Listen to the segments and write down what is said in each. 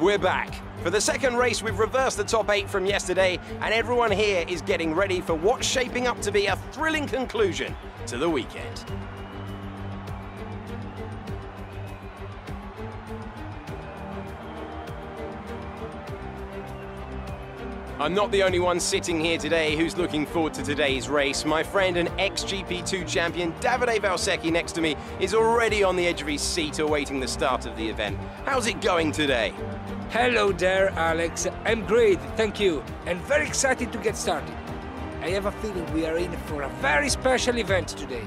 We're back. For the second race, we've reversed the top 8 from yesterday, and everyone here is getting ready for what's shaping up to be a thrilling conclusion to the weekend. I'm not the only one sitting here today who's looking forward to today's race. My friend and ex-GP2 champion Davide Valsecchi next to me is already on the edge of his seat awaiting the start of the event. How's it going today? Hello there, Alex. I'm great, thank you, and very excited to get started. I have a feeling we are in for a very special event today.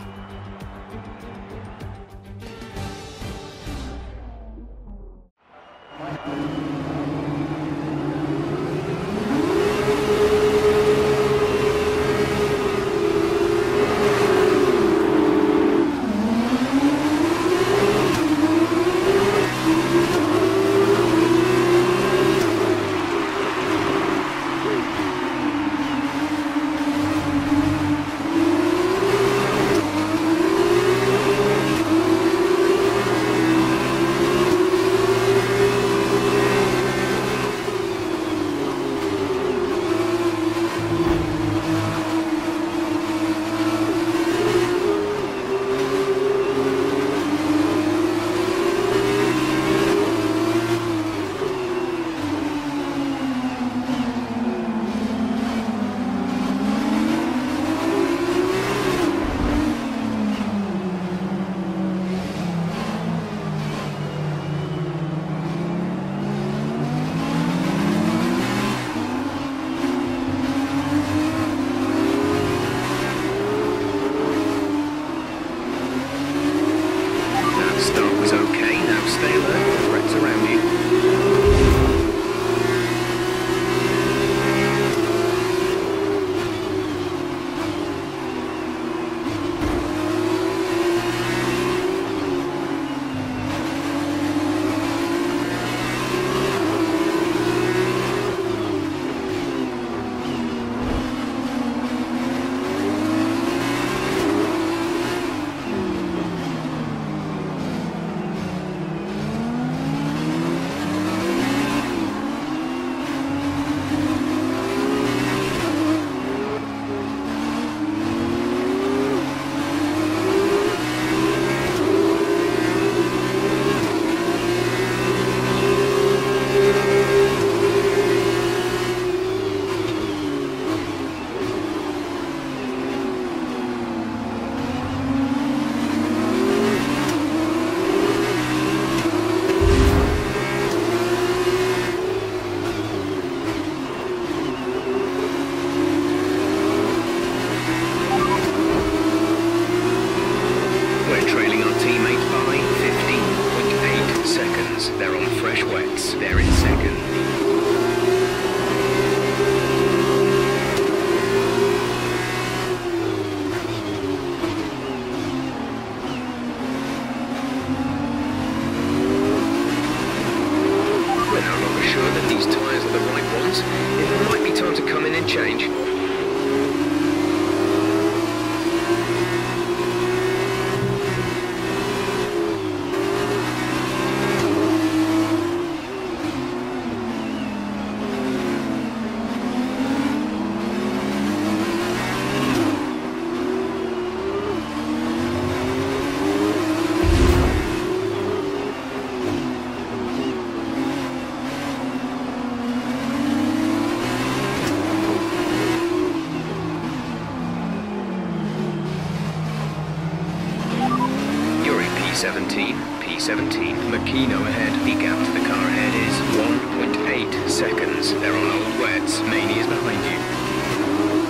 P17, Makino ahead. The gap to the car ahead is 1.8 seconds. They're on old wets. Mani is behind you.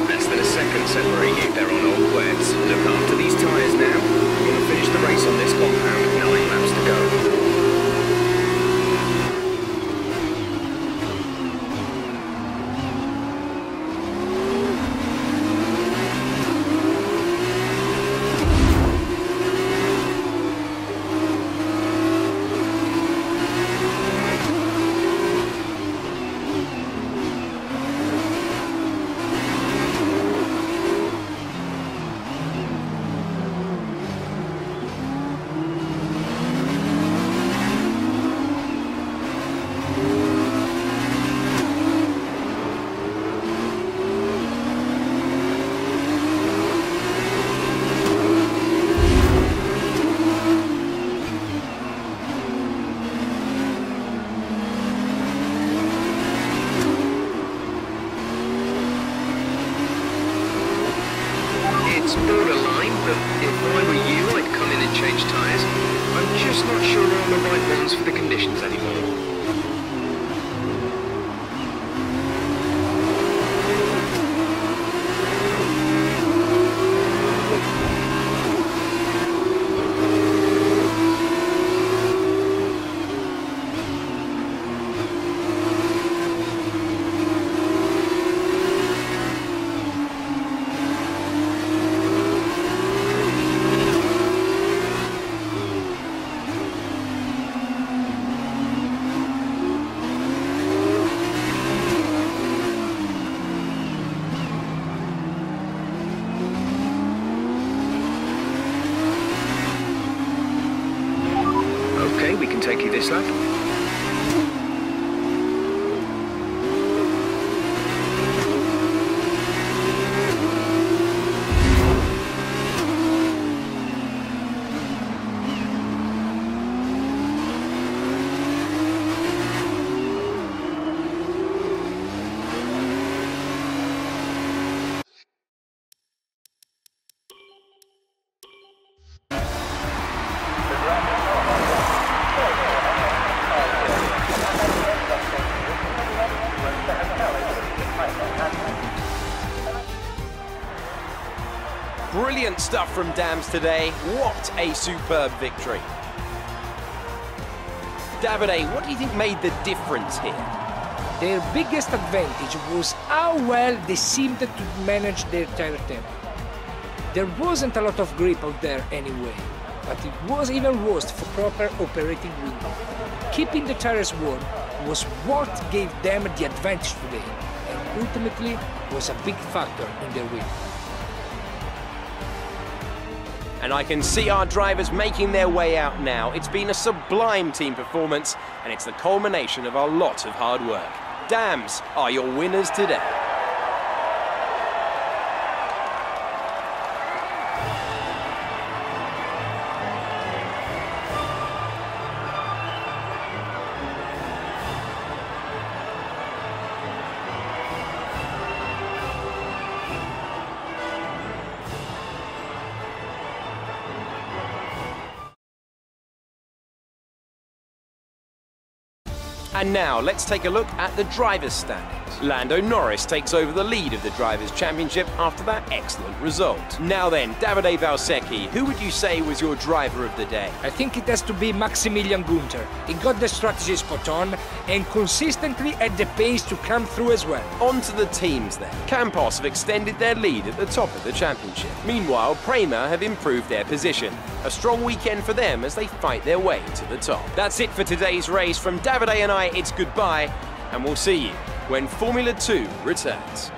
Less than a second separating you. They're on old wets. Look after these tyres now. We're going to finish the race on this compound. 9 laps to go. not the right ones for the conditions anymore. Take you this lap. Brilliant stuff from DAMS today. What a superb victory. Davide, what do you think made the difference here? Their biggest advantage was how well they seemed to manage their tire tempo. There wasn't a lot of grip out there anyway, but it was even worse for proper operating window. Keeping the tires warm was what gave them the advantage today, and ultimately was a big factor in their win. And I can see our drivers making their way out now. It's been a sublime team performance, and it's the culmination of a lot of hard work. DAMS are your winners today. And now, let's take a look at the drivers' standings. Lando Norris takes over the lead of the Drivers' Championship after that excellent result. Now then, Davide Valsecchi, who would you say was your driver of the day? I think it has to be Maximilian Günther. He got the strategy spot on and consistently at the pace to come through as well. On to the teams then. Campos have extended their lead at the top of the championship. Meanwhile, Prema have improved their position. A strong weekend for them as they fight their way to the top. That's it for today's race. From Davide and I, it's goodbye, and we'll see you when Formula 2 returns.